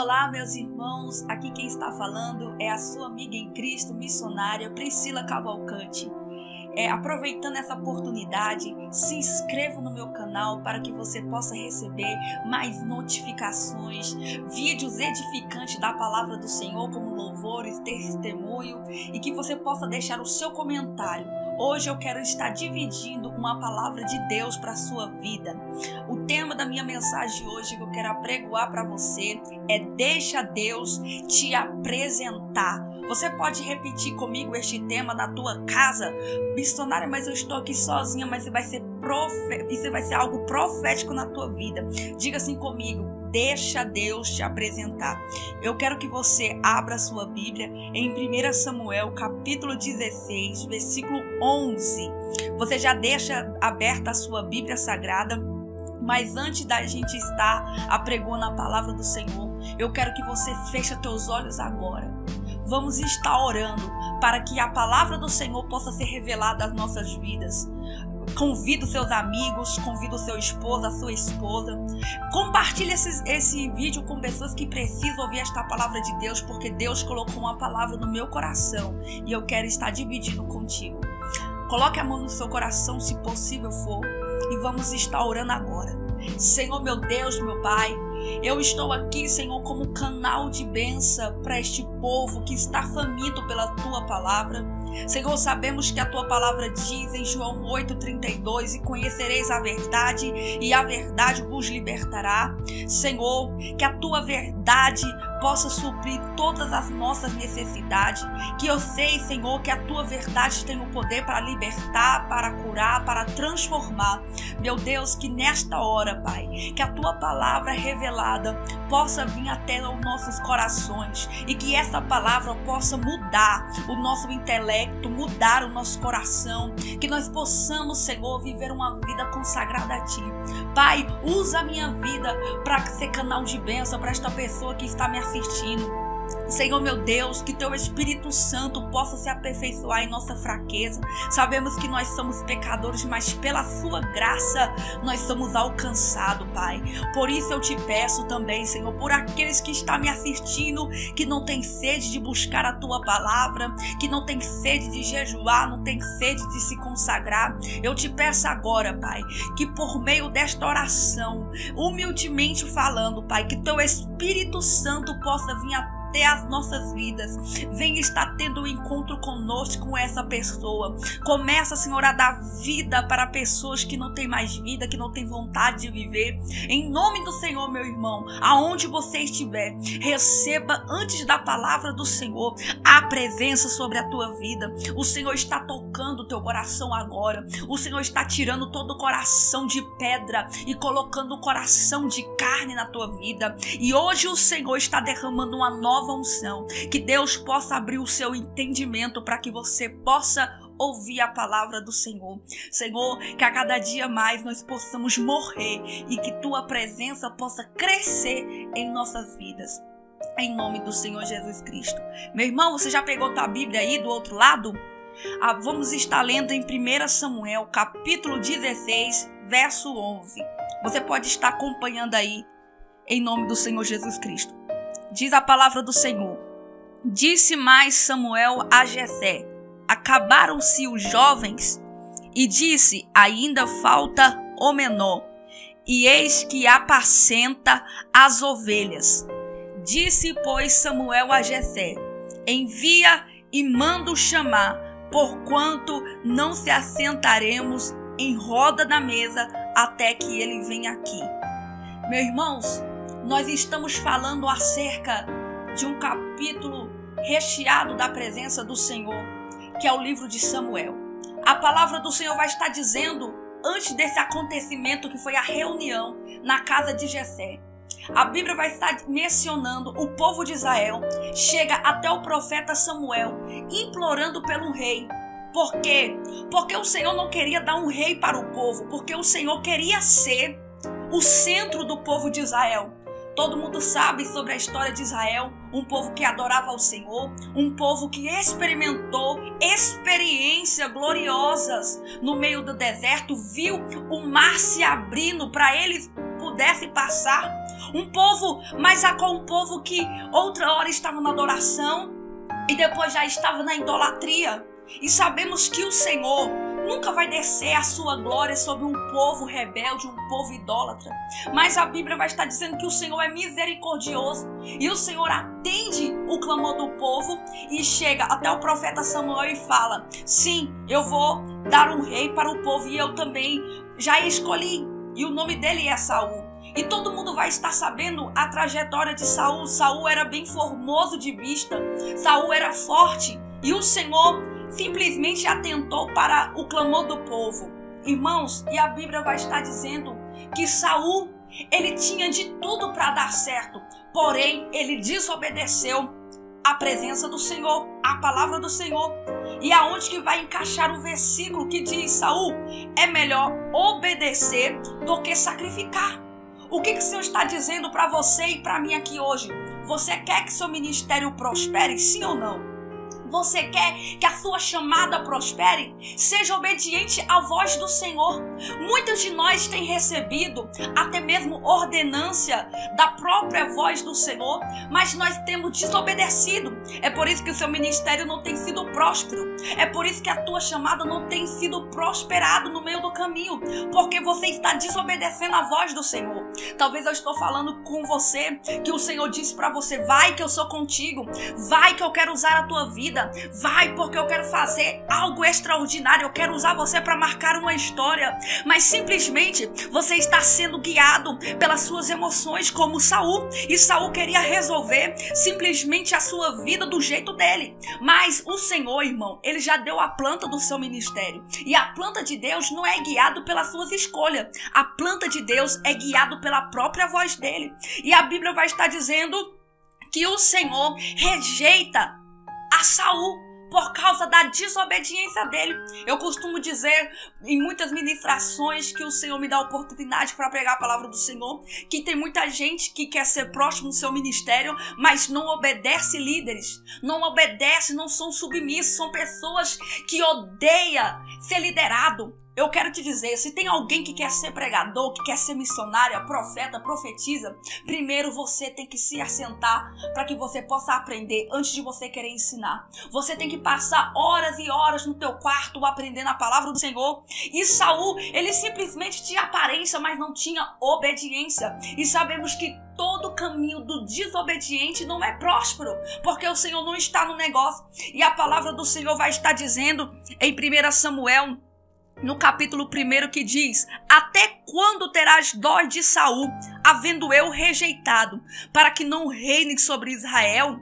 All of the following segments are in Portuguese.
Olá, meus irmãos, aqui quem está falando é a sua amiga em Cristo, missionária Priscila Cavalcante. Aproveitando essa oportunidade, se inscreva no meu canal para que você possa receber mais notificações, vídeos edificantes da palavra do Senhor, como louvores, testemunho, e que você possa deixar o seu comentário. Hoje eu quero estar dividindo uma palavra de Deus para a sua vida. O tema da minha mensagem hoje que eu quero apregoar para você é Deixa Deus Te Apresentar. Você pode repetir comigo este tema na tua casa? Missionária, mas eu estou aqui sozinha, mas isso vai ser algo profético na tua vida. Diga assim comigo: deixa Deus te apresentar. Eu quero que você abra a sua Bíblia em 1 Samuel, capítulo 16, versículo 11. Você já deixa aberta a sua Bíblia Sagrada, mas antes da gente estar apregando a palavra do Senhor, eu quero que você feche teus olhos agora. Vamos estar orando para que a palavra do Senhor possa ser revelada às nossas vidas. Convida os seus amigos, convida o seu esposo, a sua esposa. Compartilhe esse vídeo com pessoas que precisam ouvir esta palavra de Deus, porque Deus colocou uma palavra no meu coração e eu quero estar dividindo contigo. Coloque a mão no seu coração, se possível for, e vamos estar orando agora. Senhor, meu Deus, meu Pai, eu estou aqui, Senhor, como canal de bênção para este povo que está faminto pela Tua Palavra. Senhor, sabemos que a Tua Palavra diz em João 8,32, e conhecereis a verdade, e a verdade vos libertará. Senhor, que a Tua verdade possa suprir todas as nossas necessidades, que eu sei, Senhor, que a Tua verdade tem o poder para libertar, para curar, para transformar. Meu Deus, que nesta hora, Pai, que a Tua Palavra revelada possa vir até aos nossos corações, e que essa palavra possa mudar o nosso intelecto, mudar o nosso coração, que nós possamos, Senhor, viver uma vida consagrada a Ti. Pai, usa a minha vida para ser canal de bênção para esta pessoa que está me assistindo. Senhor, meu Deus, que Teu Espírito Santo possa se aperfeiçoar em nossa fraqueza. Sabemos que nós somos pecadores, mas pela Sua graça nós somos alcançados, Pai. Por isso eu Te peço também, Senhor, por aqueles que estão me assistindo, que não tem sede de buscar a Tua Palavra, que não tem sede de jejuar, não tem sede de se consagrar. Eu Te peço agora, Pai, que por meio desta oração, humildemente falando, Pai, que Teu Espírito Santo possa vir até as nossas vidas. Venha estar tendo um encontro conosco, com essa pessoa. Começa, Senhor, a dar vida para pessoas que não têm mais vida, que não têm vontade de viver. Em nome do Senhor, meu irmão, aonde você estiver, receba antes da palavra do Senhor a presença sobre a tua vida. O Senhor está tocando o teu coração agora. O Senhor está tirando todo o coração de pedra e colocando o coração de carne na tua vida. E hoje o Senhor está derramando uma nova unção, que Deus possa abrir o seu entendimento para que você possa ouvir a palavra do Senhor. Senhor, que a cada dia mais nós possamos morrer e que Tua presença possa crescer em nossas vidas. Em nome do Senhor Jesus Cristo. Meu irmão, você já pegou tua Bíblia aí do outro lado? Vamos estar lendo em 1 Samuel, capítulo 16, verso 11. Você pode estar acompanhando aí, em nome do Senhor Jesus Cristo. Diz a palavra do Senhor: disse mais Samuel a Jessé: acabaram-se os jovens? E disse: ainda falta o menor, e eis que apacenta as ovelhas. Disse, pois, Samuel a Jessé: envia e manda-o chamar, porquanto não se assentaremos em roda da mesa até que ele venha aqui. Meus irmãos, nós estamos falando acerca de um capítulo recheado da presença do Senhor, que é o livro de Samuel. A palavra do Senhor vai estar dizendo, antes desse acontecimento que foi a reunião na casa de Jessé, a Bíblia vai estar mencionando o povo de Israel, chega até o profeta Samuel, implorando pelo rei. Por quê? Porque o Senhor não queria dar um rei para o povo, porque o Senhor queria ser o centro do povo de Israel. Todo mundo sabe sobre a história de Israel, um povo que adorava ao Senhor, um povo que experimentou experiências gloriosas no meio do deserto, viu o mar se abrindo para eles pudessem passar, um povo, mas Jacó, um povo que outra hora estava na adoração e depois já estava na idolatria. E sabemos que o Senhor nunca vai descer a sua glória sobre um povo rebelde, um povo idólatra. Mas a Bíblia vai estar dizendo que o Senhor é misericordioso e o Senhor atende o clamor do povo e chega até o profeta Samuel e fala: sim, eu vou dar um rei para o povo e eu também já escolhi, e o nome dele é Saul. E todo mundo vai estar sabendo a trajetória de Saul. Saul era bem formoso de vista, Saul era forte, e o Senhor simplesmente atentou para o clamor do povo. Irmãos, e a Bíblia vai estar dizendo que Saul, ele tinha de tudo para dar certo, porém ele desobedeceu a presença do Senhor, a palavra do Senhor. E aonde que vai encaixar o versículo que diz: Saul, é melhor obedecer do que sacrificar. O que o Senhor está dizendo para você e para mim aqui hoje? Você quer que seu ministério prospere, sim ou não? Você quer que a sua chamada prospere? Seja obediente à voz do Senhor. Muitos de nós têm recebido até mesmo ordenância da própria voz do Senhor, mas nós temos desobedecido. É por isso que o seu ministério não tem sido próspero. É por isso que a tua chamada não tem sido prosperado no meio do caminho, porque você está desobedecendo a voz do Senhor. Talvez eu estou falando com você que o Senhor disse para você: vai que eu sou contigo, vai que eu quero usar a tua vida, vai, porque eu quero fazer algo extraordinário, eu quero usar você para marcar uma história. Mas simplesmente você está sendo guiado pelas suas emoções, como Saul. E Saul queria resolver simplesmente a sua vida do jeito dele. Mas o Senhor, irmão, ele já deu a planta do seu ministério, e a planta de Deus não é guiado pelas suas escolhas, a planta de Deus é guiado pela própria voz dele. E a Bíblia vai estar dizendo que o Senhor rejeita a Saul por causa da desobediência dele. Eu costumo dizer em muitas ministrações que o Senhor me dá oportunidade para pregar a palavra do Senhor, que tem muita gente que quer ser próximo do seu ministério, mas não obedece líderes, não obedece, não são submissos, são pessoas que odeiam ser liderado. Eu quero te dizer, se tem alguém que quer ser pregador, que quer ser missionária, profeta, profetiza, primeiro você tem que se assentar para que você possa aprender antes de você querer ensinar. Você tem que passar horas e horas no teu quarto aprendendo a palavra do Senhor. E Saul, ele simplesmente tinha aparência, mas não tinha obediência. E sabemos que todo caminho do desobediente não é próspero, porque o Senhor não está no negócio. E a palavra do Senhor vai estar dizendo em 1 Samuel, no capítulo 1, que diz: até quando terás dó de Saul, havendo eu rejeitado, para que não reine sobre Israel?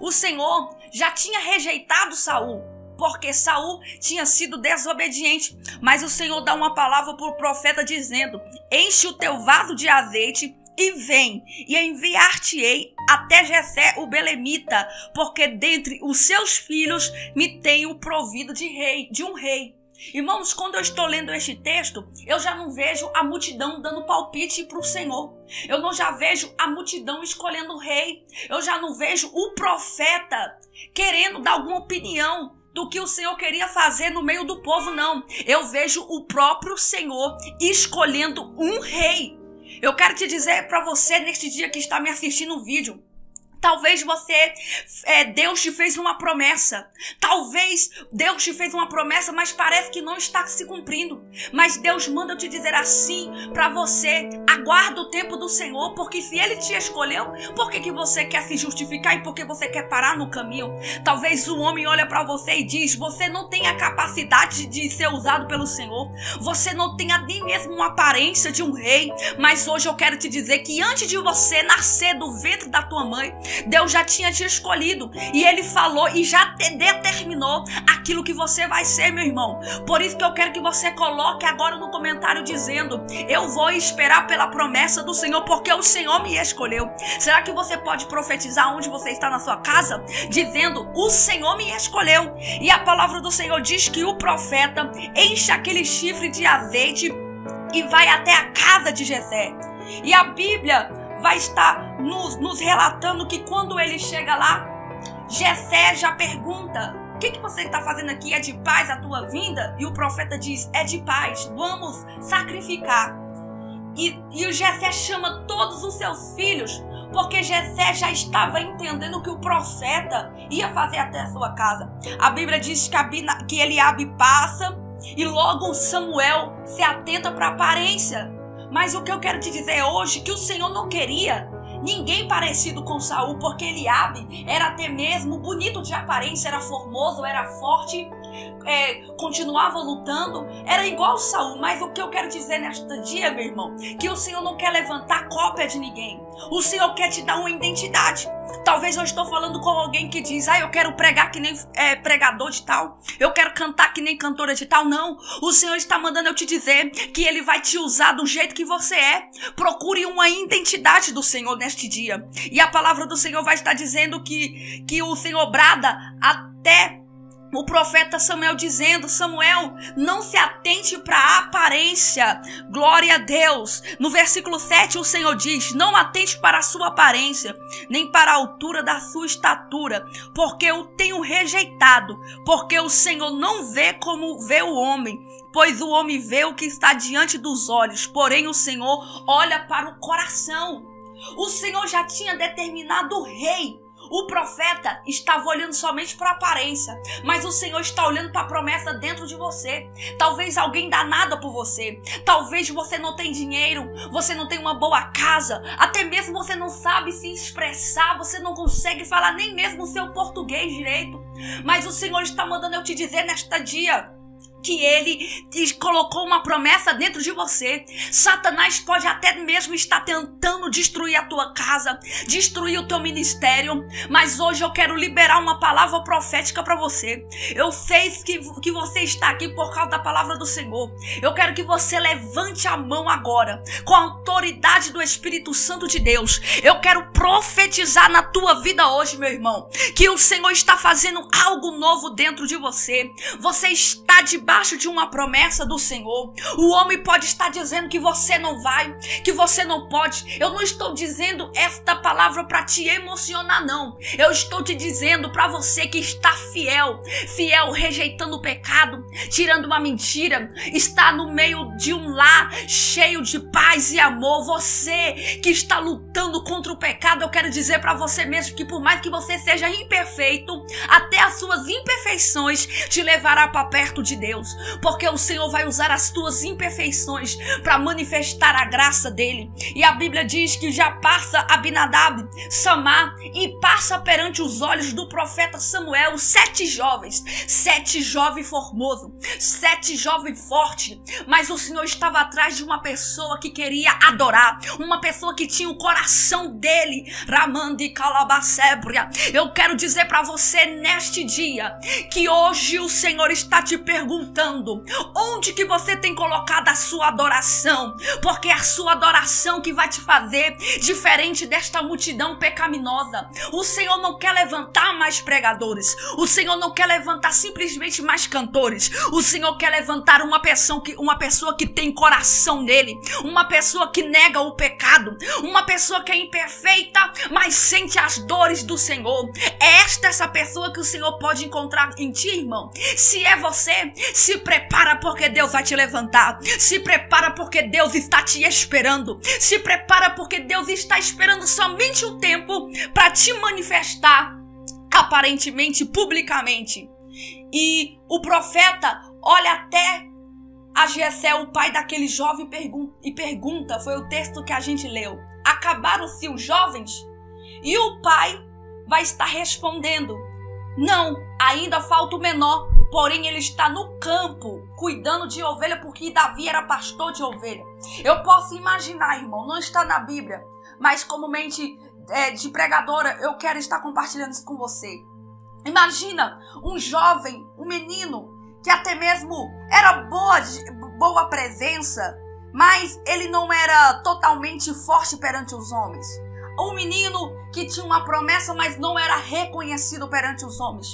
O Senhor já tinha rejeitado Saul, porque Saul tinha sido desobediente. Mas o Senhor dá uma palavra para o profeta dizendo: enche o teu vaso de azeite e vem, e enviar-te-ei até Jessé o Belemita, porque dentre os seus filhos me tenho provido de um rei. Irmãos, quando eu estou lendo este texto, eu já não vejo a multidão dando palpite para o Senhor. Eu não já vejo a multidão escolhendo o rei. Eu já não vejo o profeta querendo dar alguma opinião do que o Senhor queria fazer no meio do povo, não. Eu vejo o próprio Senhor escolhendo um rei. Eu quero te dizer para você neste dia que está me assistindo o vídeo: talvez você, Deus te fez uma promessa. Talvez Deus te fez uma promessa, mas parece que não está se cumprindo. Mas Deus manda eu te dizer assim para você: aguarda o tempo do Senhor, porque se Ele te escolheu, por que você quer se justificar e por que você quer parar no caminho? Talvez o homem olha para você e diz: você não tem a capacidade de ser usado pelo Senhor, você não tem nem mesmo uma aparência de um rei. Mas hoje eu quero te dizer que antes de você nascer do ventre da tua mãe, Deus já tinha te escolhido, e Ele falou e já te determinou aquilo que você vai ser, meu irmão. Por isso que eu quero que você coloque agora no comentário dizendo: eu vou esperar pela promessa do Senhor, porque o Senhor me escolheu. Será que você pode profetizar onde você está na sua casa, dizendo: o Senhor me escolheu? E a palavra do Senhor diz que o profeta enche aquele chifre de azeite e vai até a casa de Jessé. E a Bíblia vai estar nos relatando que quando ele chega lá, Jessé já pergunta: o que você está fazendo aqui? É de paz a tua vinda? E o profeta diz: é de paz, vamos sacrificar. E o Jessé chama todos os seus filhos, porque Jessé já estava entendendo que o profeta ia fazer até a sua casa. A Bíblia diz que Eliabe passa e logo Samuel se atenta para a aparência. Mas o que eu quero te dizer hoje é que o Senhor não queria ninguém parecido com Saul, porque Eliabe era até mesmo bonito de aparência, era formoso, era forte, continuava lutando, era igual Saul. Mas o que eu quero dizer neste dia, meu irmão, que o Senhor não quer levantar cópia de ninguém. O Senhor quer te dar uma identidade. Talvez eu estou falando com alguém que diz: ah, eu quero pregar que nem pregador de tal, eu quero cantar que nem cantora de tal. Não, o Senhor está mandando eu te dizer que Ele vai te usar do jeito que você é. Procure uma identidade do Senhor neste dia. E a palavra do Senhor vai estar dizendo que o Senhor brada até o profeta Samuel, dizendo: Samuel, não se atente para a aparência. Glória a Deus. No versículo 7 o Senhor diz: não atente para a sua aparência, nem para a altura da sua estatura, porque eu tenho rejeitado, porque o Senhor não vê como vê o homem, pois o homem vê o que está diante dos olhos, porém o Senhor olha para o coração. O Senhor já tinha determinado o rei. O profeta estava olhando somente para a aparência, mas o Senhor está olhando para a promessa dentro de você. Talvez alguém dá nada por você, talvez você não tenha dinheiro, você não tenha uma boa casa, até mesmo você não sabe se expressar, você não consegue falar nem mesmo o seu português direito. Mas o Senhor está mandando eu te dizer nesta dia que Ele colocou uma promessa dentro de você. Satanás pode até mesmo estar tentando destruir a tua casa, destruir o teu ministério, mas hoje eu quero liberar uma palavra profética para você. Eu sei que você está aqui por causa da palavra do Senhor. Eu quero que você levante a mão agora, com a autoridade do Espírito Santo de Deus. Eu quero profetizar na tua vida hoje, meu irmão, que o Senhor está fazendo algo novo dentro de você. Você está debaixo de uma promessa do Senhor. O homem pode estar dizendo que você não vai, que você não pode. Eu não estou dizendo esta palavra para te emocionar, não. Eu estou te dizendo para você que está fiel, fiel, rejeitando o pecado, tirando uma mentira, está no meio de um lar cheio de paz e amor. Você que está lutando contra o pecado, eu quero dizer para você mesmo que por mais que você seja imperfeito, até as suas imperfeições te levará para perto de Deus, porque o Senhor vai usar as tuas imperfeições para manifestar a graça dele. E a Bíblia diz que já passa Abinadab, Samar, e passa perante os olhos do profeta Samuel 7 jovens, 7 jovens formosos, 7 jovens fortes. Mas o Senhor estava atrás de uma pessoa que queria adorar, uma pessoa que tinha o coração dele. Ramande calabacébria, eu quero dizer para você neste dia que hoje o Senhor está te perguntando: onde que você tem colocado a sua adoração? Porque é a sua adoração que vai te fazer diferente desta multidão pecaminosa. O Senhor não quer levantar mais pregadores, o Senhor não quer levantar simplesmente mais cantores. O Senhor quer levantar uma pessoa que tem coração nele, uma pessoa que nega o pecado, uma pessoa que é imperfeita, mas sente as dores do Senhor. É essa pessoa que o Senhor pode encontrar em ti, irmão. Se é você, se prepara, porque Deus vai te levantar. Se prepara, porque Deus está te esperando. Se prepara, porque Deus está esperando somente o tempo para te manifestar aparentemente, publicamente. E o profeta olha até a Jessé, o pai daquele jovem, e pergunta, foi o texto que a gente leu: acabaram-se os jovens? E o pai vai estar respondendo: não, ainda falta o menor. Porém, ele está no campo cuidando de ovelha, porque Davi era pastor de ovelha. Eu posso imaginar, irmão, não está na Bíblia, mas como mente de pregadora, eu quero estar compartilhando isso com você. Imagina um jovem, um menino, que até mesmo era boa presença, mas ele não era totalmente forte perante os homens. Um menino que tinha uma promessa, mas não era reconhecido perante os homens.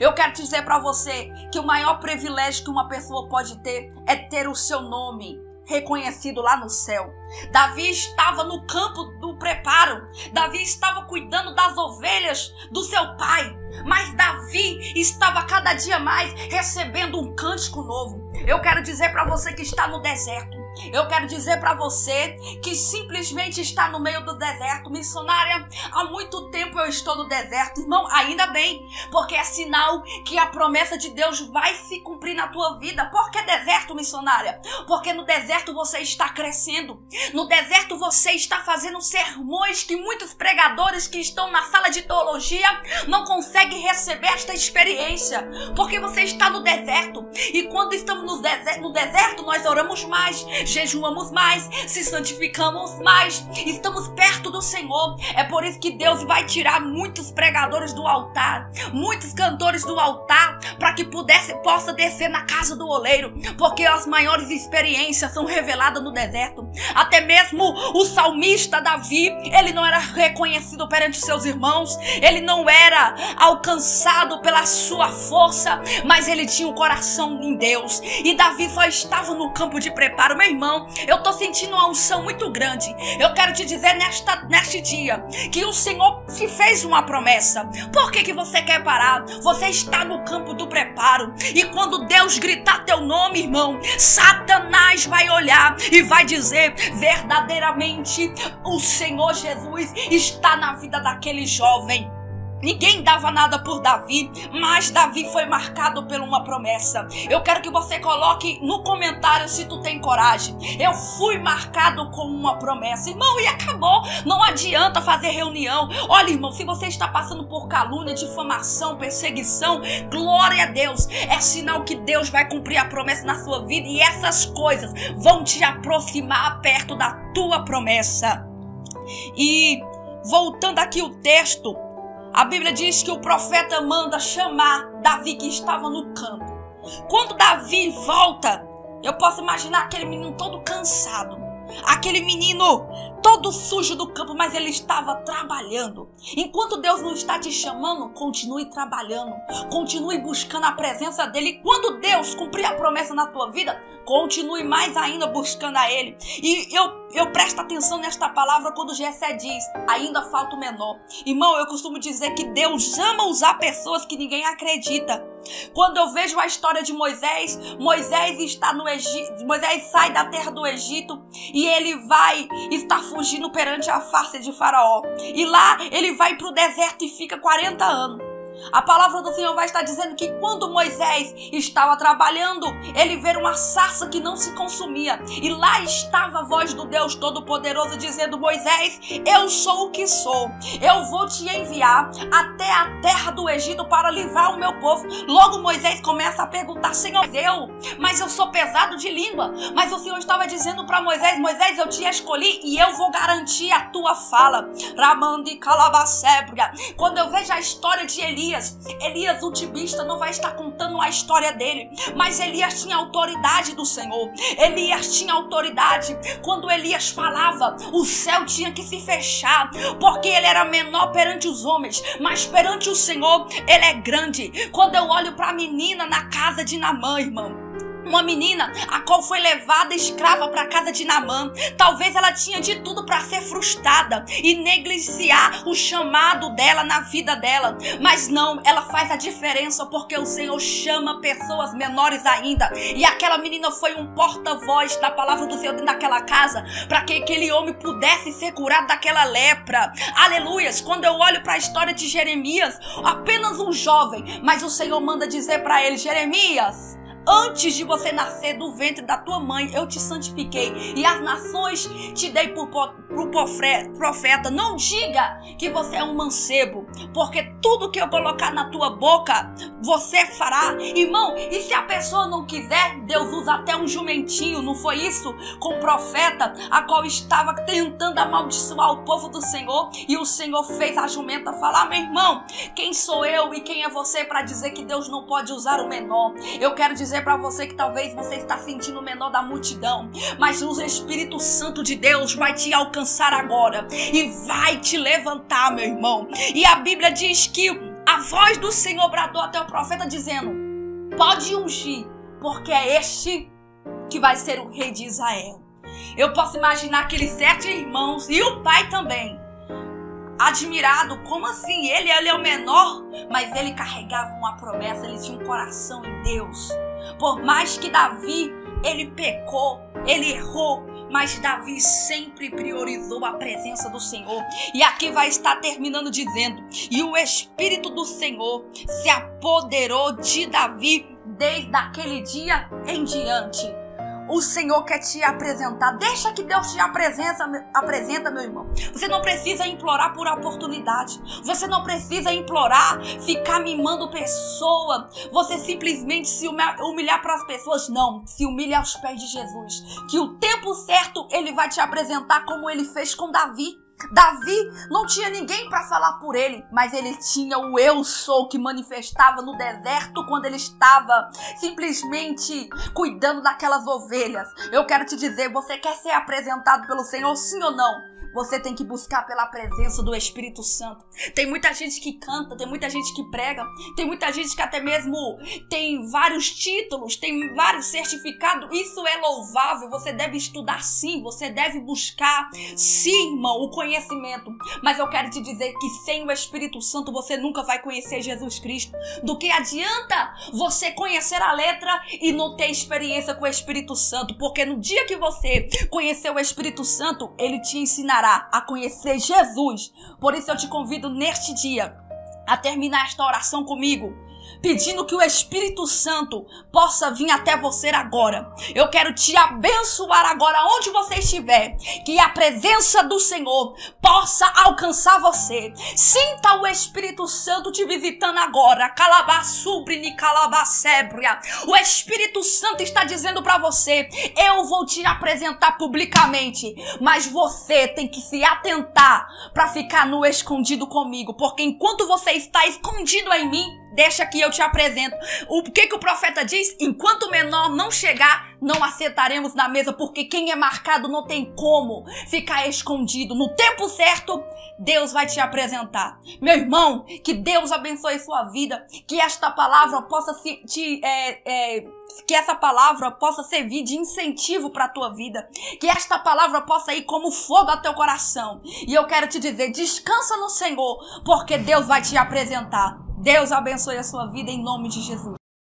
Eu quero dizer para você que o maior privilégio que uma pessoa pode ter é ter o seu nome reconhecido lá no céu. Davi estava no campo do preparo, Davi estava cuidando das ovelhas do seu pai, mas Davi estava cada dia mais recebendo um cântico novo. Eu quero dizer para você que está no deserto, Eu quero dizer para você que simplesmente está no meio do deserto. Missionária, há muito tempo eu estou no deserto. Irmão, ainda bem, porque é sinal que a promessa de Deus vai se cumprir na tua vida. Por que deserto, missionária? Porque no deserto você está crescendo. No deserto você está fazendo sermões que muitos pregadores que estão na sala de teologia não conseguem receber esta experiência. Porque você está no deserto. E quando estamos no deserto, nós oramos mais, jejuamos mais, se santificamos mais, estamos perto do Senhor. É por isso que Deus vai tirar muitos pregadores do altar, muitos cantores do altar, para que possa descer na casa do oleiro, porque as maiores experiências são reveladas no deserto. Até mesmo o salmista Davi, ele não era reconhecido perante seus irmãos, ele não era alcançado pela sua força, mas ele tinha o coração em Deus. E Davi só estava no campo de preparo. Meu irmão, eu tô sentindo uma unção muito grande. Eu quero te dizer neste dia que o Senhor te fez uma promessa. Por que você quer parar? Você está no campo do preparo. E quando Deus gritar teu nome, irmão, Satanás vai olhar e vai dizer: verdadeiramente o Senhor Jesus está na vida daquele jovem. Ninguém dava nada por Davi, mas Davi foi marcado por uma promessa. Eu quero que você coloque no comentário se tu tem coragem. Eu fui marcado com uma promessa. Irmão, e acabou. Não adianta fazer reunião. Olha, irmão, se você está passando por calúnia, difamação, perseguição, glória a Deus. É sinal que Deus vai cumprir a promessa na sua vida e essas coisas vão te aproximar perto da tua promessa. E voltando aqui o texto, a Bíblia diz que o profeta manda chamar Davi, que estava no campo. Quando Davi volta, eu posso imaginar aquele menino todo cansado, aquele menino todo sujo do campo, mas ele estava trabalhando. Enquanto Deus não está te chamando, continue trabalhando, continue buscando a presença dele. E quando Deus cumprir a promessa na tua vida, continue mais ainda buscando a ele. E eu presto atenção nesta palavra quando Jessé diz: ainda falta o menor. Irmão, eu costumo dizer que Deus ama usar pessoas que ninguém acredita. Quando eu vejo a história de Moisés, Moisés sai da terra do Egito e ele vai estar fugindo perante a face de Faraó. E lá ele vai para o deserto e fica 40 anos. A palavra do Senhor vai estar dizendo que quando Moisés estava trabalhando, ele vê uma sarça que não se consumia. E lá estava a voz do Deus Todo-Poderoso dizendo: Moisés, eu sou o que sou. Eu vou te enviar até a terra do Egito para livrar o meu povo. Logo Moisés começa a perguntar: Senhor, mas eu sou pesado de língua. Mas o Senhor estava dizendo para Moisés: Moisés, eu te escolhi e eu vou garantir a tua fala. Ramandi calabacébria. Quando eu vejo a história de Elias, o tibista, não vai estar contando a história dele, mas Elias tinha autoridade do Senhor. Elias tinha autoridade. Quando Elias falava, o céu tinha que se fechar, porque ele era menor perante os homens, mas perante o Senhor ele é grande. Quando eu olho para a menina na casa de Naamã, irmão, uma menina a qual foi levada escrava para a casa de Naamã. Talvez ela tinha de tudo para ser frustrada e negligenciar o chamado dela na vida dela. Mas não, ela faz a diferença porque o Senhor chama pessoas menores ainda. E aquela menina foi um porta-voz da palavra do Senhor dentro daquela casa para que aquele homem pudesse ser curado daquela lepra. Aleluias! Quando eu olho para a história de Jeremias, apenas um jovem, mas o Senhor manda dizer para ele: Jeremias, antes de você nascer do ventre da tua mãe, eu te santifiquei e as nações te dei por profeta. Não diga que você é um mancebo, porque tudo que eu colocar na tua boca, você fará. Irmão, e se a pessoa não quiser, Deus usa até um jumentinho. Não foi isso com o profeta, a qual estava tentando amaldiçoar o povo do Senhor, e o Senhor fez a jumenta falar? Meu irmão, quem sou eu e quem é você para dizer que Deus não pode usar o menor? Eu quero dizer para você que talvez você está sentindo o menor da multidão, mas o Espírito Santo de Deus vai te alcançar agora e vai te levantar, meu irmão. E a Bíblia diz que a voz do Senhor bradou até o profeta dizendo: pode ungir, porque é este que vai ser o rei de Israel. Eu posso imaginar aqueles 7 irmãos e o pai também admirado. Como assim? Ele é o menor, mas ele carregava uma promessa, ele tinha um coração em Deus. Por mais que Davi, ele pecou, ele errou, mas Davi sempre priorizou a presença do Senhor. E aqui vai estar terminando dizendo: e o Espírito do Senhor se apoderou de Davi desde aquele dia em diante. O Senhor quer te apresentar. Deixa que Deus te apresenta, meu irmão. Você não precisa implorar por oportunidade. Você não precisa implorar, ficar mimando pessoa. Você simplesmente se humilhar para as pessoas. Não, se humilha aos pés de Jesus. Que o tempo certo ele vai te apresentar, como ele fez com Davi. Davi não tinha ninguém para falar por ele, mas ele tinha o eu sou que manifestava no deserto quando ele estava simplesmente cuidando daquelas ovelhas. Eu quero te dizer, você quer ser apresentado pelo Senhor, sim ou não? Você tem que buscar pela presença do Espírito Santo. Tem muita gente que canta, tem muita gente que prega, tem muita gente que até mesmo tem vários títulos, tem vários certificados. Isso é louvável, você deve estudar sim, você deve buscar sim, irmão, o conhecimento. Mas eu quero te dizer que sem o Espírito Santo você nunca vai conhecer Jesus Cristo. Do que adianta você conhecer a letra e não ter experiência com o Espírito Santo? Porque no dia que você conhecer o Espírito Santo, ele te ensinará a conhecer Jesus. Por isso eu te convido neste dia a terminar esta oração comigo, pedindo que o Espírito Santo possa vir até você agora. Eu quero te abençoar agora, onde você estiver, que a presença do Senhor possa alcançar você. Sinta o Espírito Santo te visitando agora. Calabasubrini, calabacébria. O Espírito Santo está dizendo para você: eu vou te apresentar publicamente, mas você tem que se atentar para ficar no escondido comigo, porque enquanto você está escondido em mim, deixa que eu te apresento. O que o profeta diz? Enquanto o menor não chegar, não assentaremos na mesa, porque quem é marcado não tem como ficar escondido. No tempo certo, Deus vai te apresentar. Meu irmão, que Deus abençoe sua vida, que esta palavra possa que essa palavra possa servir de incentivo para a tua vida, que esta palavra possa ir como fogo ao teu coração. E eu quero te dizer, descansa no Senhor, porque Deus vai te apresentar. Deus abençoe a sua vida em nome de Jesus.